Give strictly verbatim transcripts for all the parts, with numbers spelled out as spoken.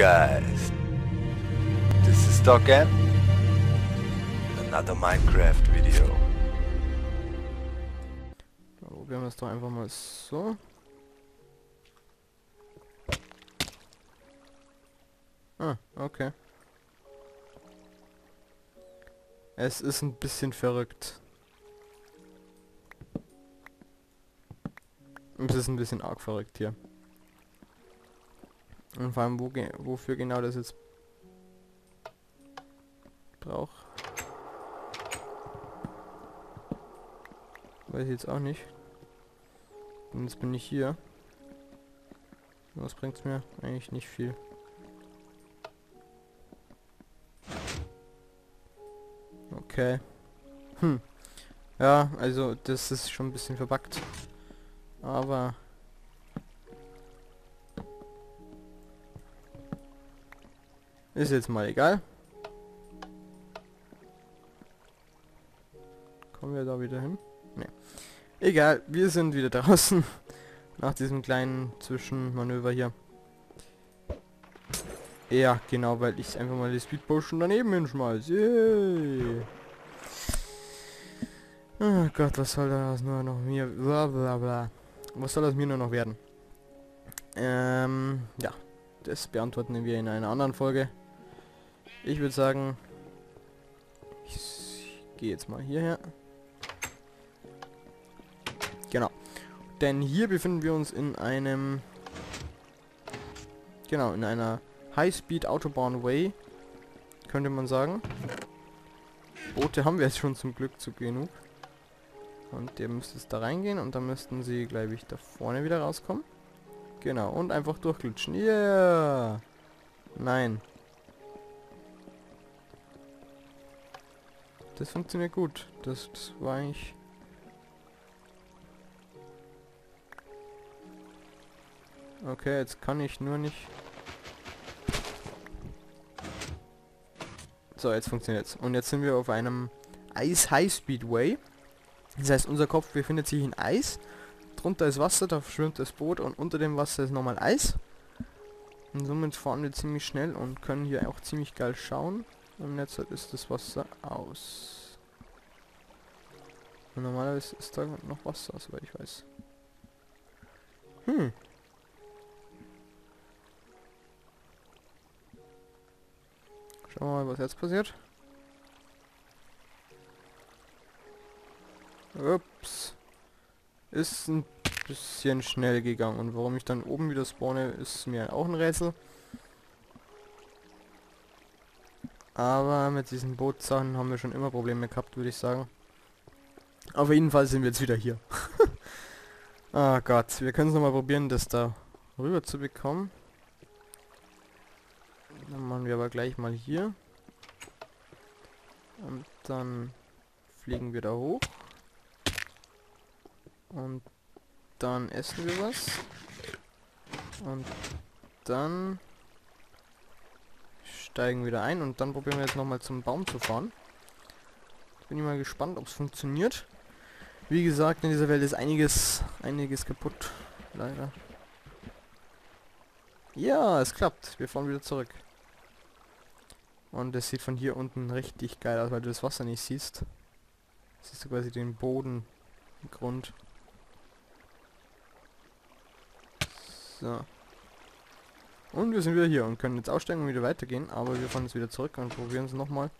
guys. This is Docm, another Minecraft video. Probieren wir es doch einfach mal so. Ah, okay. Es ist ein bisschen verrückt. Es ist ein bisschen arg verrückt hier. Und vor allem, wo ge wofür genau das jetzt braucht, weiß ich jetzt auch nicht. Und jetzt bin ich hier. Was bringt's mir? Eigentlich nicht viel. Okay. Hm. Ja, also das ist schon ein bisschen verbuggt. Aber... ist jetzt mal egal. Kommen wir da wieder hin? Nee. Egal, wir sind wieder draußen. Nach diesem kleinen Zwischenmanöver hier. Ja, genau, weil ich einfach mal die Speedpotion daneben hinschmeiße. Yeah. Oh Gott, was soll das nur noch mir... Blablabla. Was soll das mir nur noch werden? Ähm, ja. Das beantworten wir in einer anderen Folge. Ich würde sagen... ich gehe jetzt mal hierher. Genau. Denn hier befinden wir uns in einem... genau, in einer... High-Speed Autobahnway, könnte man sagen. Boote haben wir jetzt schon zum Glück zu genug. Und der müsste jetzt da reingehen und dann müssten sie, glaube ich, da vorne wieder rauskommen. Genau, und einfach durchglitschen. Yeah! Nein. Das funktioniert gut. Das, das war eigentlich... okay, jetzt kann ich nur nicht... so, jetzt funktioniert's. Und jetzt sind wir auf einem Eis-High-Speedway. Das heißt, unser Kopf befindet sich in Eis. Drunter ist Wasser, da schwimmt das Boot und unter dem Wasser ist nochmal Eis. Und somit fahren wir ziemlich schnell und können hier auch ziemlich geil schauen. Und jetzt ist das Wasser aus. Und normalerweise ist da noch Wasser, soweit ich weiß. Hm. Schauen wir mal, was jetzt passiert. Ups. Ist ein bisschen schnell gegangen. Und warum ich dann oben wieder spawne, ist mir auch ein Rätsel. Aber mit diesen Bootsachen haben wir schon immer Probleme gehabt, würde ich sagen. Auf jeden Fall sind wir jetzt wieder hier. Ah Gott, wir können es nochmal probieren, das da rüber zu bekommen. Dann machen wir aber gleich mal hier. Und dann fliegen wir da hoch. Und dann essen wir was. Und dann steigen wir da ein. Und dann probieren wir jetzt nochmal zum Baum zu fahren. Jetzt bin ich mal gespannt, ob es funktioniert. Wie gesagt, in dieser Welt ist einiges, einiges kaputt. Leider. Ja, es klappt. Wir fahren wieder zurück. Und es sieht von hier unten richtig geil aus, weil du das Wasser nicht siehst. Siehst du quasi den Boden, den Grund. So. Und wir sind wieder hier und können jetzt aussteigen und wieder weitergehen, aber wir fahren jetzt wieder zurück und probieren es nochmal.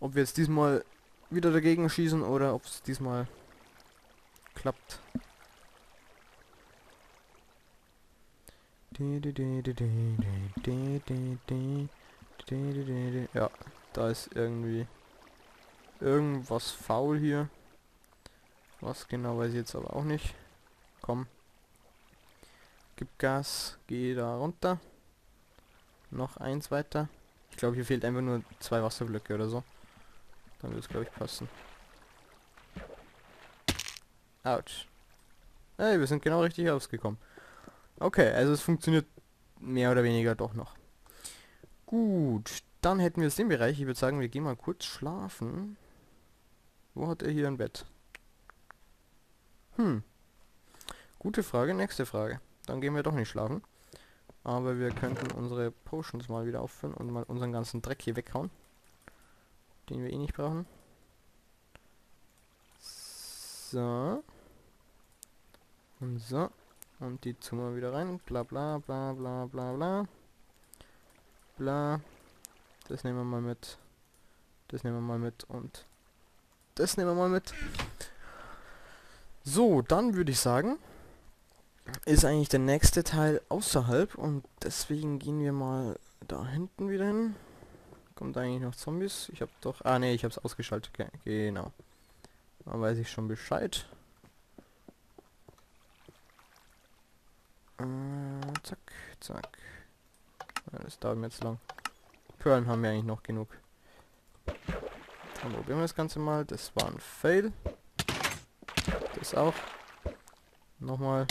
Ob wir jetzt diesmal wieder dagegen schießen oder ob es diesmal klappt. Ja, da ist irgendwie irgendwas faul hier. Was genau weiß ich jetzt aber auch nicht. Komm. Gib Gas, geh da runter. Noch eins weiter. Ich glaube, hier fehlt einfach nur zwei Wasserblöcke oder so. Dann würde es, glaube ich, passen. Autsch. Hey, wir sind genau richtig rausgekommen. Okay, also es funktioniert mehr oder weniger doch noch. Gut, dann hätten wir jetzt den Bereich. Ich würde sagen, wir gehen mal kurz schlafen. Wo hat er hier ein Bett? Hm. Gute Frage, nächste Frage. Dann gehen wir doch nicht schlafen. Aber wir könnten unsere Potions mal wieder auffüllen und mal unseren ganzen Dreck hier weghauen, den wir eh nicht brauchen. So. Und so. Und die Zimmer wieder rein. Bla bla bla bla bla bla. Bla. Das nehmen wir mal mit. Das nehmen wir mal mit und das nehmen wir mal mit. So, dann würde ich sagen, ist eigentlich der nächste Teil außerhalb und deswegen gehen wir mal da hinten wieder hin. Kommt eigentlich noch Zombies? Ich habe doch... Ah ne, ich habe es ausgeschaltet. Ge genau. Dann weiß ich schon Bescheid. Äh, zack, zack. Ja, das dauert mir jetzt lang. Perlen haben wir eigentlich noch genug. Dann probieren wir das Ganze mal. Das war ein Fail. Das auch. Nochmal.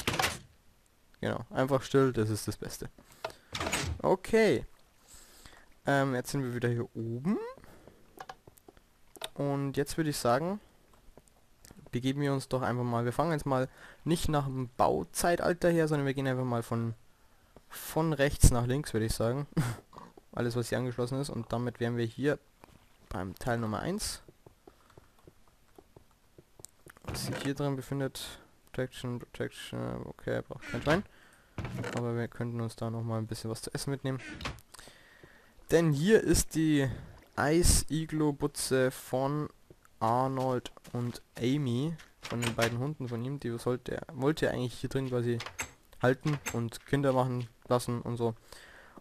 Genau. Einfach still. Das ist das Beste. Okay. Ähm, jetzt sind wir wieder hier oben. Und jetzt würde ich sagen, begeben wir uns doch einfach mal. Wir fangen jetzt mal nicht nach dem Bauzeitalter her, sondern wir gehen einfach mal von, von rechts nach links, würde ich sagen. Alles, was hier angeschlossen ist. Und damit wären wir hier beim Teil Nummer eins. Was sich hier drin befindet. Protection, Protection. Okay, braucht keinen Stein. Aber wir könnten uns da nochmal ein bisschen was zu essen mitnehmen. Denn hier ist die Eis-Iglo-Butze von Arnold und Amy. Von den beiden Hunden von ihm. Die sollte, wollte er eigentlich hier drin quasi halten und Kinder machen lassen und so.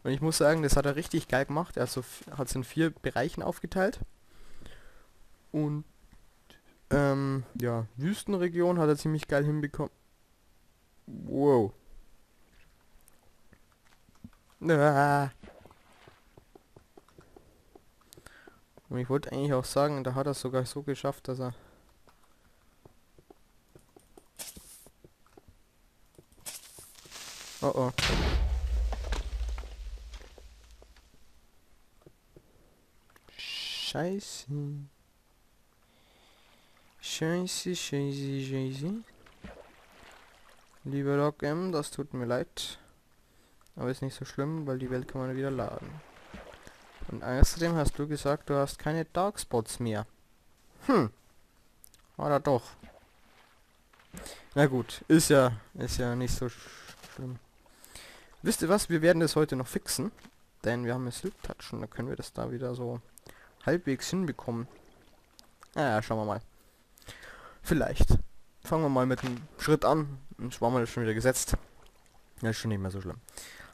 Und ich muss sagen, das hat er richtig geil gemacht. Er also hat es in vier Bereichen aufgeteilt. Und ähm, ja, Wüstenregion hat er ziemlich geil hinbekommen. Wow. Ah. Und ich wollte eigentlich auch sagen, da hat er es sogar so geschafft, dass er... Oh oh. Scheiße. Scheiße, scheiße, scheiße. Lieber Docm, das tut mir leid. Aber ist nicht so schlimm, weil die Welt kann man wieder laden. Und außerdem hast du gesagt, du hast keine Darkspots mehr. Hm. Oder doch. Na gut, ist ja, ist ja nicht so sch schlimm. Wisst ihr was, wir werden das heute noch fixen. Denn wir haben es Silk-Touch und da können wir das da wieder so halbwegs hinbekommen. Naja, schauen wir mal. Vielleicht. Fangen wir mal mit dem Schritt an. Und zwar mal schon wieder gesetzt. Ja, ist schon nicht mehr so schlimm.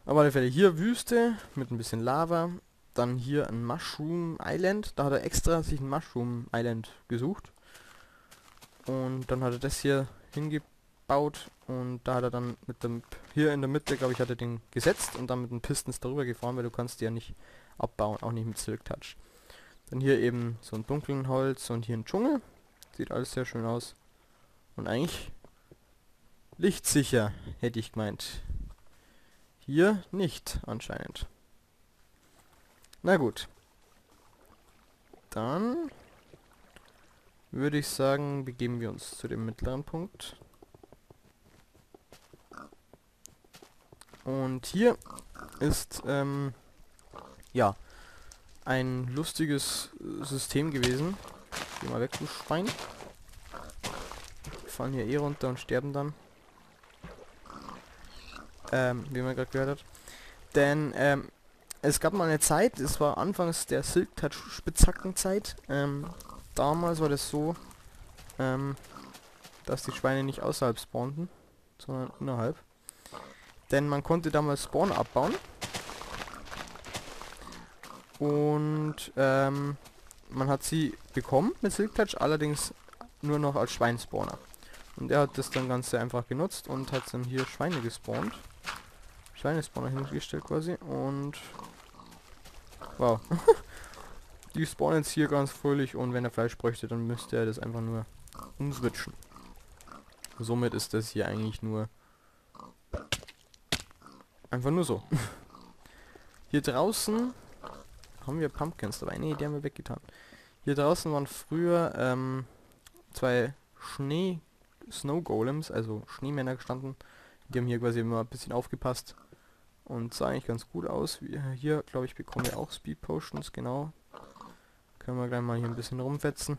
Aber auf alle Fälle hier Wüste mit ein bisschen Lava. Dann hier ein Mushroom Island. Da hat er extra sich ein Mushroom Island gesucht. Und dann hat er das hier hingebaut. Und da hat er dann mit dem... Hier in der Mitte, glaube ich, hat er den gesetzt. Und dann mit den Pistons darüber gefahren, weil du kannst die ja nicht abbauen. Auch nicht mit Silk Touch. Dann hier eben so ein dunklen Holz und hier ein Dschungel. Sieht alles sehr schön aus. Und eigentlich lichtsicher, hätte ich gemeint. Hier nicht, anscheinend. Na gut. Dann würde ich sagen, begeben wir uns zu dem mittleren Punkt. Und hier ist, ähm, ja... ein lustiges System gewesen. Geh mal weg, du Schwein. Wir fallen hier eh runter und sterben dann. Ähm, wie man gerade gehört hat. Denn ähm, es gab mal eine Zeit, es war anfangs der Silk Touch Spitzhackenzeit. Ähm, damals war das so, ähm, dass die Schweine nicht außerhalb spawnten, sondern innerhalb. Denn man konnte damals Spawn abbauen. Und ähm, man hat sie bekommen mit Silk Touch, allerdings nur noch als Schweinspawner. Und er hat das dann ganz einfach genutzt und hat dann hier Schweine gespawnt. Schweinespawner hingestellt quasi und... Wow. Die spawnen jetzt hier ganz fröhlich und wenn er Fleisch bräuchte, dann müsste er das einfach nur umswitchen. Somit ist das hier eigentlich nur... Einfach nur so. Hier draußen... Haben wir Pumpkins dabei? Ne, die haben wir weggetan. Hier draußen waren früher ähm, zwei Schnee-Snow-Golems, also Schneemänner gestanden. Die haben hier quasi immer ein bisschen aufgepasst. Und sah eigentlich ganz gut aus. Hier, glaube ich, bekommen wir auch Speed Potions, genau. Können wir gleich mal hier ein bisschen rumfetzen.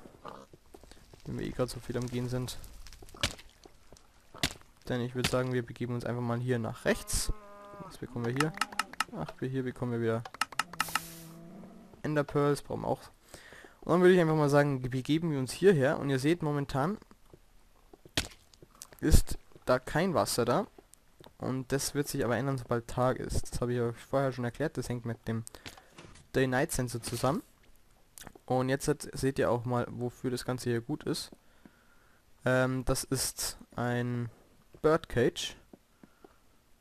Wenn wir eh gerade so viel am Gehen sind. Denn ich würde sagen, wir begeben uns einfach mal hier nach rechts. Was bekommen wir hier? Ach, hier bekommen wir wieder Ender Pearls, brauchen wir auch. Und dann würde ich einfach mal sagen, begeben wir uns hierher. Und ihr seht, momentan ist da kein Wasser da. Und das wird sich aber ändern, sobald Tag ist. Das habe ich ja vorher schon erklärt. Das hängt mit dem Day-Night-Sensor zusammen. Und jetzt hat, seht ihr auch mal, wofür das Ganze hier gut ist. Ähm, das ist ein Birdcage.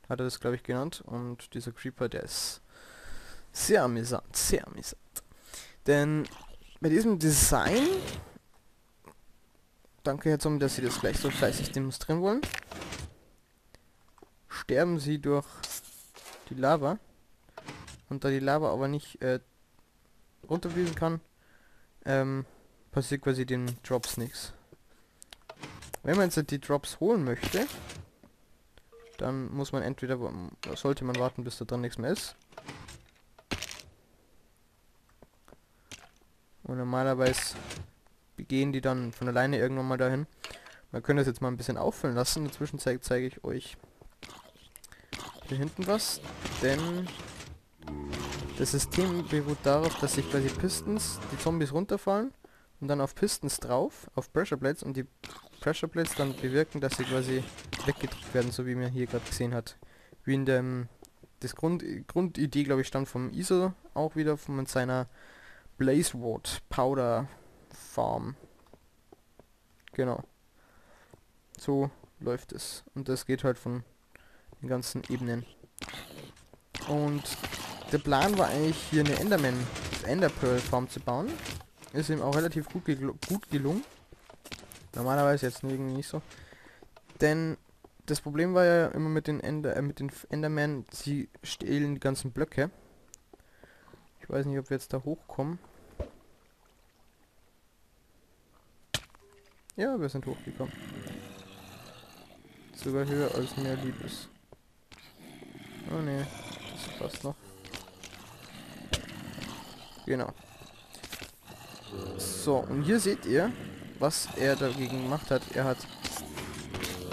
Hat er das, glaube ich, genannt. Und dieser Creeper, der ist sehr amüsant. Sehr amüsant. Denn bei diesem Design... Danke, Herr Zombie, dass Sie das gleich so fleißig demonstrieren wollen. Sterben sie durch die Lava. Und da die Lava aber nicht äh, runterfließen kann, ähm, passiert quasi den Drops nichts. Wenn man jetzt die Drops holen möchte, dann muss man entweder, sollte man warten, bis da dran nichts mehr ist. Und normalerweise gehen die dann von alleine irgendwann mal dahin. Man könnte das jetzt mal ein bisschen auffüllen lassen. In der Zwischenzeit zeige ich euch hier hinten was, denn das System beruht darauf, dass sich quasi Pistons, die Zombies runterfallen und dann auf Pistons drauf, auf Pressure Plates, und die Pressure Plates dann bewirken, dass sie quasi weggedrückt werden, so wie man hier gerade gesehen hat. Wie in dem, das Grund, Grundidee, glaube ich, stammt vom I S O auch wieder, von seiner Blazeward Powder Farm. Genau. So läuft es. Und das geht halt von den ganzen Ebenen. Und der Plan war eigentlich, hier eine Enderman, Ender Pearl Farm zu bauen. Ist ihm auch relativ gut, ge gut gelungen. Normalerweise jetzt irgendwie nicht so. Denn das Problem war ja immer mit den Ender äh, mit den Enderman, sie stehlen die ganzen Blöcke. Ich weiß nicht, ob wir jetzt da hochkommen. Ja, wir sind hochgekommen. Sogar höher als mir lieb ist. Oh ne, das passt noch. Genau. So, und hier seht ihr, was er dagegen gemacht hat. Er hat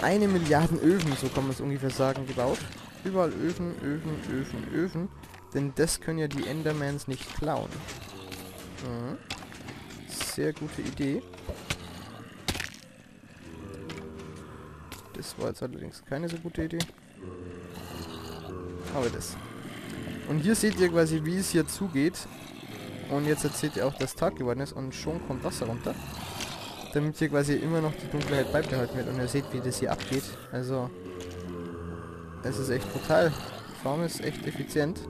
eine Milliarde Öfen, so kann man es ungefähr sagen, gebaut. Überall Öfen, Öfen, Öfen, Öfen. Denn das können ja die Endermans nicht klauen. Mhm. Sehr gute Idee. Das war jetzt allerdings keine so gute Idee. Aber das. Und hier seht ihr quasi, wie es hier zugeht. Und jetzt seht ihr auch, dass Tag geworden ist und schon kommt Wasser runter. Damit hier quasi immer noch die Dunkelheit beibehalten wird. Und ihr seht, wie das hier abgeht. Also, es ist echt brutal. Die Farm ist echt effizient.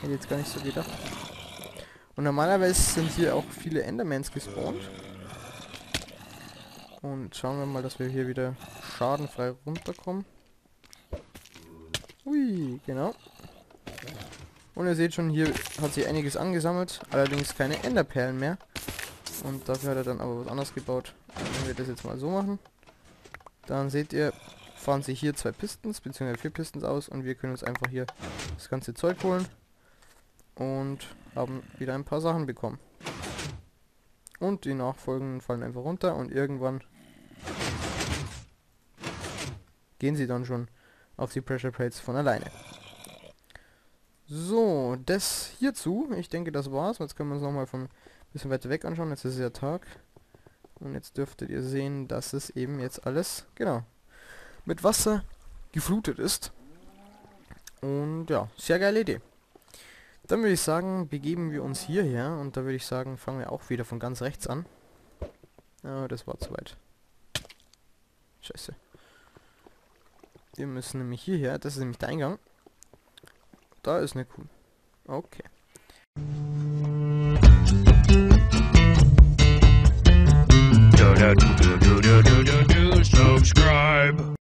Hätte jetzt gar nicht so gedacht. Und normalerweise sind hier auch viele Endermans gespawnt. Und schauen wir mal, dass wir hier wieder schadenfrei runterkommen. Ui, genau. Und ihr seht schon, hier hat sich einiges angesammelt. Allerdings keine Enderperlen mehr. Und dafür hat er dann aber was anderes gebaut. Wenn wir das jetzt mal so machen, dann seht ihr, fahren sich hier zwei Pistons, beziehungsweise vier Pistons aus. Und wir können uns einfach hier das ganze Zeug holen. Und haben wieder ein paar Sachen bekommen. Und die nachfolgenden fallen einfach runter und irgendwann gehen sie dann schon auf die Pressure Plates von alleine. So, das hierzu. Ich denke, das war's. Jetzt können wir uns nochmal von ein bisschen weiter weg anschauen. Jetzt ist es ja Tag. Und jetzt dürftet ihr sehen, dass es eben jetzt alles, genau, mit Wasser geflutet ist. Und ja, sehr geile Idee. Dann würde ich sagen, begeben wir uns hierher und da würde ich sagen, fangen wir auch wieder von ganz rechts an. Aber das war zu weit. Scheiße. Wir müssen nämlich hierher, das ist nämlich der Eingang. Da ist eine Kuh. Okay.